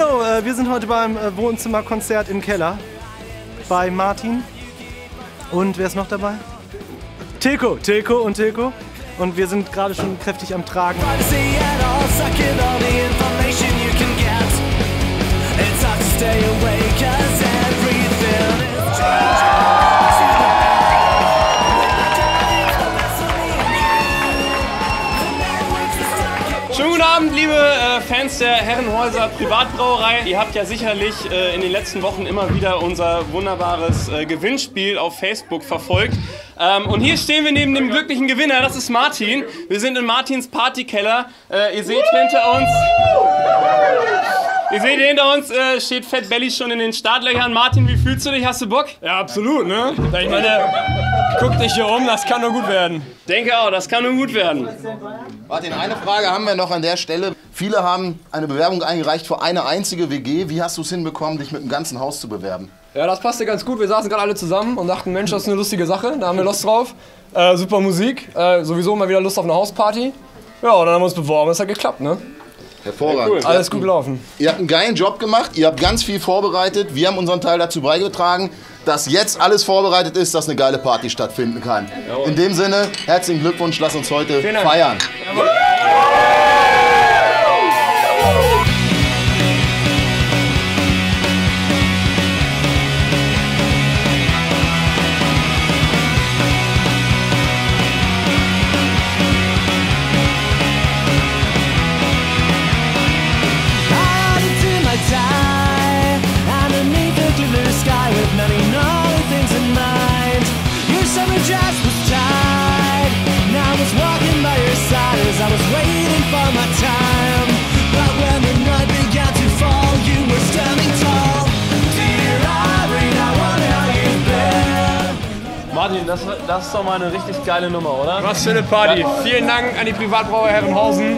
Hallo, wir sind heute beim Wohnzimmerkonzert im Keller bei Martin. Und wer ist noch dabei? Tilko, Tilko und Tilko. Und wir sind gerade schon kräftig am Tragen. Schönen guten Abend, liebe Fans der Herrenhäuser Privatbrauerei. Ihr habt ja sicherlich in den letzten Wochen immer wieder unser wunderbares Gewinnspiel auf Facebook verfolgt. Und hier stehen wir neben dem glücklichen Gewinner, das ist Martin. Wir sind in Martins Partykeller. Ihr seht hinter uns... Ihr seht hinter uns, steht Fat Belly schon in den Startlöchern. Martin, wie fühlst du dich? Hast du Bock? Ja, absolut, ne? Ich meine, guck dich hier um, das kann nur gut werden. Denke auch, das kann nur gut werden. Martin, eine Frage haben wir noch an der Stelle. Viele haben eine Bewerbung eingereicht für eine einzige WG. Wie hast du es hinbekommen, dich mit dem ganzen Haus zu bewerben? Ja, das passte ganz gut. Wir saßen gerade alle zusammen und dachten, Mensch, das ist eine lustige Sache. Da haben wir Lust drauf. Super Musik. Sowieso mal wieder Lust auf eine Hausparty. Ja, und dann haben wir uns beworben. Das hat geklappt, ne? Hervorragend. Ja, cool. Alles gut gelaufen. Ihr habt einen geilen Job gemacht, ihr habt ganz viel vorbereitet. Wir haben unseren Teil dazu beigetragen, dass jetzt alles vorbereitet ist, dass eine geile Party stattfinden kann. In dem Sinne, herzlichen Glückwunsch, lasst uns heute feiern. Martin, das ist doch mal eine richtig geile Nummer, oder? Was für eine Party. Ja. Vielen Dank an die Privatbrauerei Herrenhausen.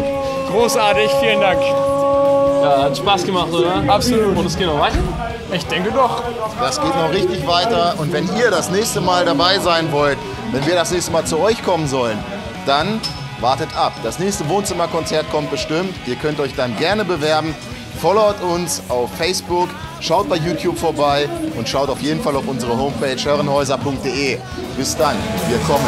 Großartig, vielen Dank. Ja, hat Spaß gemacht, oder? Absolut. Und es geht noch weiter? Ich denke doch. Das geht noch richtig weiter. Und wenn ihr das nächste Mal dabei sein wollt, wenn wir das nächste Mal zu euch kommen sollen, dann wartet ab. Das nächste Wohnzimmerkonzert kommt bestimmt. Ihr könnt euch dann gerne bewerben. Followt uns auf Facebook, schaut bei YouTube vorbei und schaut auf jeden Fall auf unsere Homepage herrenhäuser.de. Bis dann, wir kommen.